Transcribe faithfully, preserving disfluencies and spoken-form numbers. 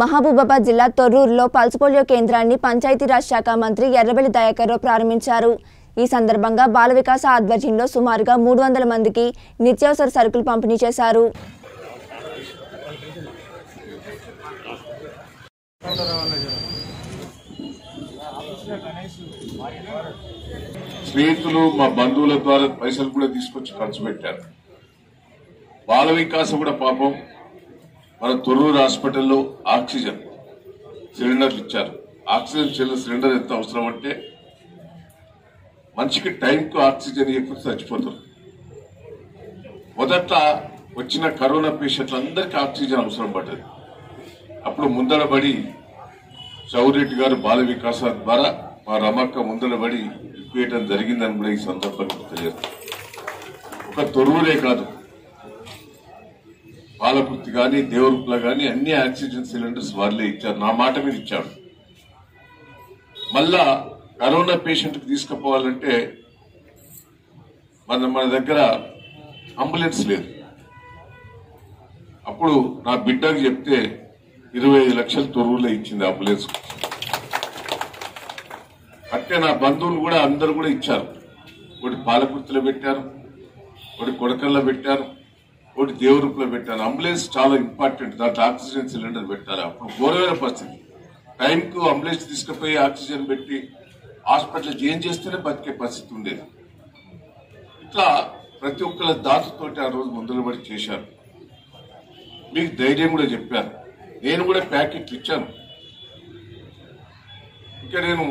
మహబూబాబాద్ జిల్లా తొర్రూరులో pulse polio కేంద్రాన్ని పంచాయతీరాజ్ శాఖ మంత్రి ఎర్రబెల్లి దయాకర్ రావు ప్రారంభించారు। ఈ సందర్భంగా బాల వికాస ఆధ్వర్యంలో సుమారుగా మూడు వందల మందికి నిత్యావసర సరుకులు పంపిణీ చేశారు। స్నేహితులు మా బంధువుల ద్వారా పైసలు కూడా తీసుకొచ్చి ఖర్చు పెట్టారు। బాల వికాసం కూడా పాపం మన తొర్రూరు హాస్పిటల్లో ఆక్సిజన్ సిలిండర్లు ఇచ్చారు। ఆక్సిజన్ సిలిండర్ ఎంత అవసరం అంటే మనిషికి టైంకు ఆక్సిజన్ ఎక్కువ చచ్చిపోతారు। మొదట వచ్చిన కరోనా పేషెంట్లందరికీ ఆక్సిజన్ అవసరం పడ్డది। అప్పుడు ముందరబడి చౌరెడ్డి గారు బాల వికాస ద్వారా మా రమక్క ముందరబడి ఇవ్వడం జరిగిందని కూడా ఈ సందర్భంగా తెలియదు। ఒక తొర్రూరే కాదు, పాలకుర్తి కానీ దేవరూపలో కానీ అన్ని ఆక్సిజన్ సిలిండర్స్ వాళ్ళే ఇచ్చారు, నా మాట మీద ఇచ్చాడు। మళ్ళా కరోనా పేషెంట్కి తీసుకుపోవాలంటే మన మన దగ్గర అంబులెన్స్ లేదు। అప్పుడు నా బిడ్డకు చెప్తే ఇరవై ఐదు లక్షలు తొరువులో ఇచ్చింది అంబులెన్స్। అట్టే నా బంధువులు కూడా అందరు కూడా ఇచ్చారు। ఒకటి పాలకుర్తిలో పెట్టారు, ఒకటి కొడకల్లో పెట్టారు, ఒకటి దేవరూపలో పెట్టారు। అంబులెన్స్ చాలా ఇంపార్టెంట్, దాంట్లో ఆక్సిజన్ సిలిండర్ పెట్టారు। అప్పుడు ఘోరమైన పరిస్థితి, టైంకు అంబులెన్స్ తీసుకుపోయి ఆక్సిజన్ పెట్టి హాస్పిటల్ ఏం చేస్తేనే బతికే పరిస్థితి ఉండేది। ఇట్లా ప్రతి ఒక్కళ్ళ దాచుతోటి ఆ రోజు ముందరబడి చేశారు। మీకు ధైర్యం కూడా చెప్పాను, నేను కూడా ప్యాకెట్లు ఇచ్చాను। ఇంకా నేను